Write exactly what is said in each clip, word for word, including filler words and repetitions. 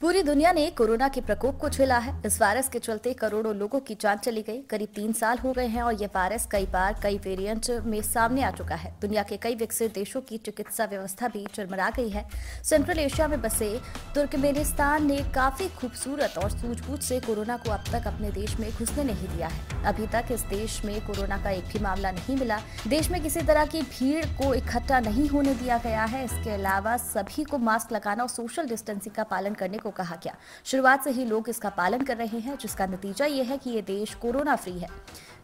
पूरी दुनिया ने कोरोना के प्रकोप को झेला है। इस वायरस के चलते करोड़ों लोगों की जान चली गई। करीब तीन साल हो गए हैं और ये वायरस कई बार कई वेरिएंट में सामने आ चुका है। दुनिया के कई विकसित देशों की चिकित्सा व्यवस्था भी चरमरा गई है। सेंट्रल एशिया में बसे तुर्कमेनिस्तान ने काफी खूबसूरत और सूझबूझ से कोरोना को अब तक अपने देश में घुसने नहीं दिया है। अभी तक इस देश में कोरोना का एक भी मामला नहीं मिला। देश में किसी तरह की भीड़ को इकट्ठा नहीं होने दिया गया है। इसके अलावा सभी को मास्क लगाना और सोशल डिस्टेंसिंग का पालन करने को कहा गया। शुरुआत से ही लोग इसका पालन कर रहे हैं, जिसका नतीजा ये है कि ये देश कोरोना फ्री है।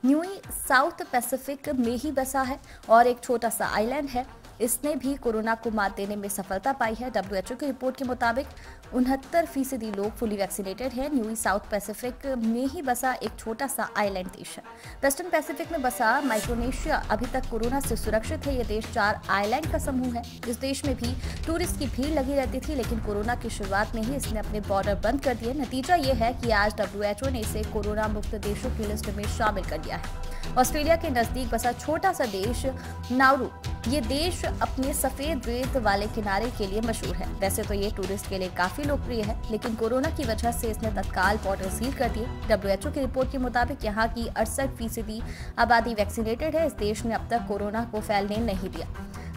न्यूई साउथ पैसिफिक में ही बसा है और एक छोटा सा आइलैंड है। इसने भी कोरोना को मात देने में सफलता पाई है। डब्ल्यू एच ओ की रिपोर्ट के मुताबिक उनहत्तर फीसदी लोग फुली वैक्सीनेटेड हैं। न्यूई साउथ पैसिफिक में ही बसा एक छोटा सा आइलैंड देश है। वेस्टर्न पैसिफिक में बसा माइक्रोनेशिया अभी तक कोरोना से सुरक्षित है। यह देश चार आइलैंड का समूह है। इस देश में भी टूरिस्ट की भीड़ लगी रहती थी, लेकिन कोरोना की शुरुआत में ही इसने अपने बॉर्डर बंद कर दिए। नतीजा ये है कि आज डब्ल्यू एच ओ ने इसे कोरोना मुक्त देशों की लिस्ट में शामिल कर दिया है। ऑस्ट्रेलिया के नजदीक बसा छोटा सा देश नाउरू, ये देश अपने सफेद रेत वाले किनारे के लिए मशहूर है। वैसे तो ये टूरिस्ट के लिए काफी लोकप्रिय है, लेकिन कोरोना की वजह से इसने तत्काल बॉर्डर सील कर दिए। डब्ल्यू एच ओ की रिपोर्ट के मुताबिक यहाँ की अड़सठ फीसदी आबादी वैक्सीनेटेड है। इस देश ने अब तक कोरोना को फैलने नहीं दिया।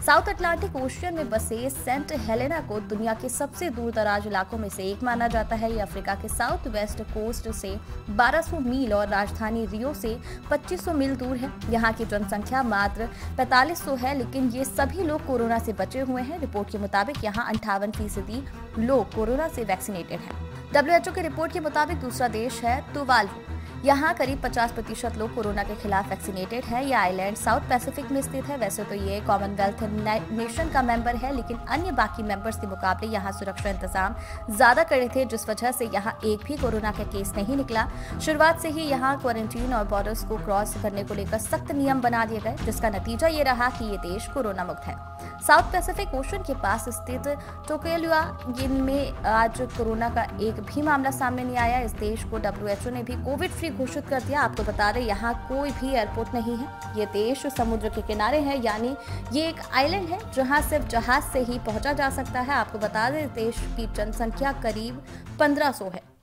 साउथ अटलांटिक ओशियन में बसे सेंट हेलेना को दुनिया के सबसे दूरदराज इलाकों में से एक माना जाता है। यह अफ्रीका के साउथ वेस्ट कोस्ट से बारह सौ मील और राजधानी रियो से पच्चीस सौ मील दूर है। यहाँ की जनसंख्या मात्र पैंतालीस सौ है, लेकिन ये सभी लोग कोरोना से बचे हुए हैं। रिपोर्ट के मुताबिक यहाँ अंठावन फीसदी लोग कोरोना से वैक्सीनेटेड हैं। डब्ल्यू एच ओ की रिपोर्ट के मुताबिक दूसरा देश है तो वालू, यहाँ करीब पचास प्रतिशत लोग कोरोना के खिलाफ वैक्सीनेटेड है। यह आइलैंड साउथ पैसिफिक में स्थित है। वैसे तो ये कॉमनवेल्थ नेशन का मेंबर है, लेकिन अन्य बाकी मेंबर्स के मुकाबले यहाँ सुरक्षा इंतजाम ज्यादा कड़े थे, जिस वजह से यहाँ एक भी कोरोना का केस नहीं निकला। शुरुआत से ही यहाँ क्वारंटीन और बॉर्डर्स को क्रॉस करने को लेकर सख्त नियम बना दिए गए, जिसका नतीजा ये रहा कि ये देश कोरोना मुक्त है। साउथ पैसिफिक ओशन के पास स्थित टोकेलियो जिनमें आज कोरोना का एक भी मामला सामने नहीं आया। इस देश को डब्ल्यू एच ओ ने भी कोविड फ्री घोषित कर दिया। आपको बता दें, यहाँ कोई भी एयरपोर्ट नहीं है। ये देश समुद्र के किनारे है, यानी ये एक आइलैंड है जहाँ सिर्फ जहाज से ही पहुँचा जा सकता है। आपको बता दें, देश की जनसंख्या करीब पंद्रह सौ है।